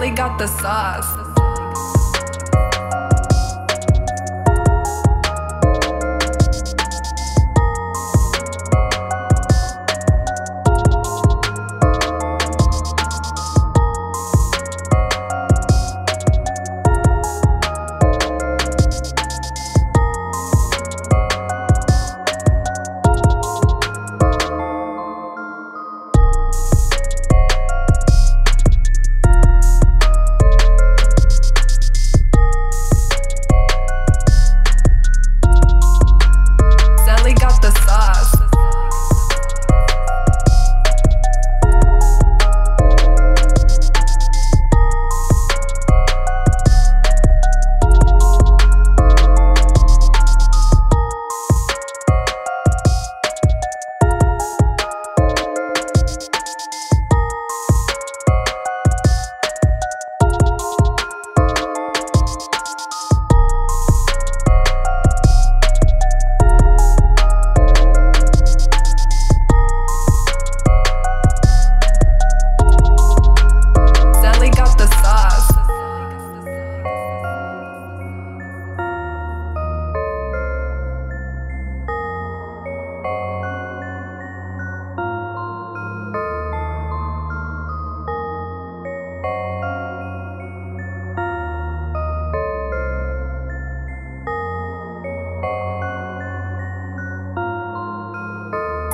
Nelly got the sauce.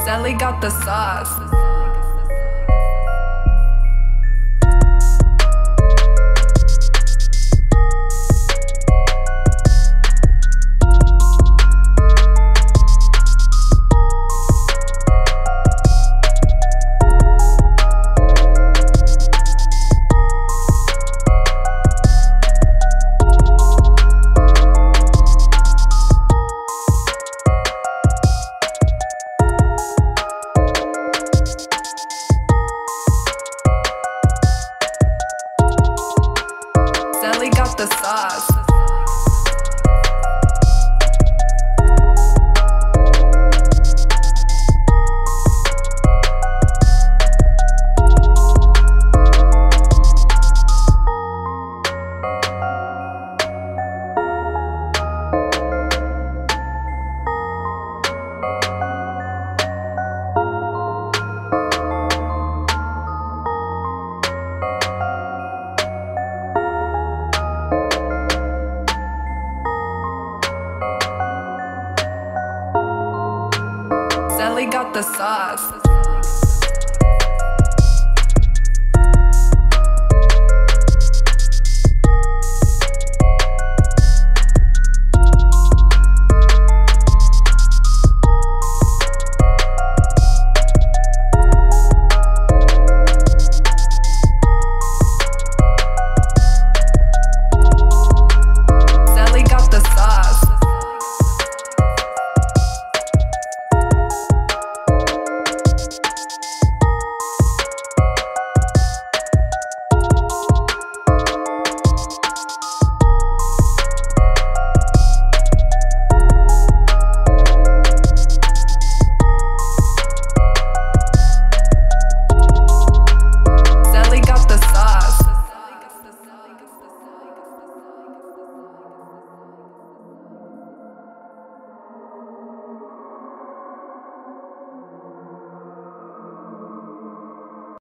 Nelly got the sauce. Nelly got the sauce. Nelly got the sauce.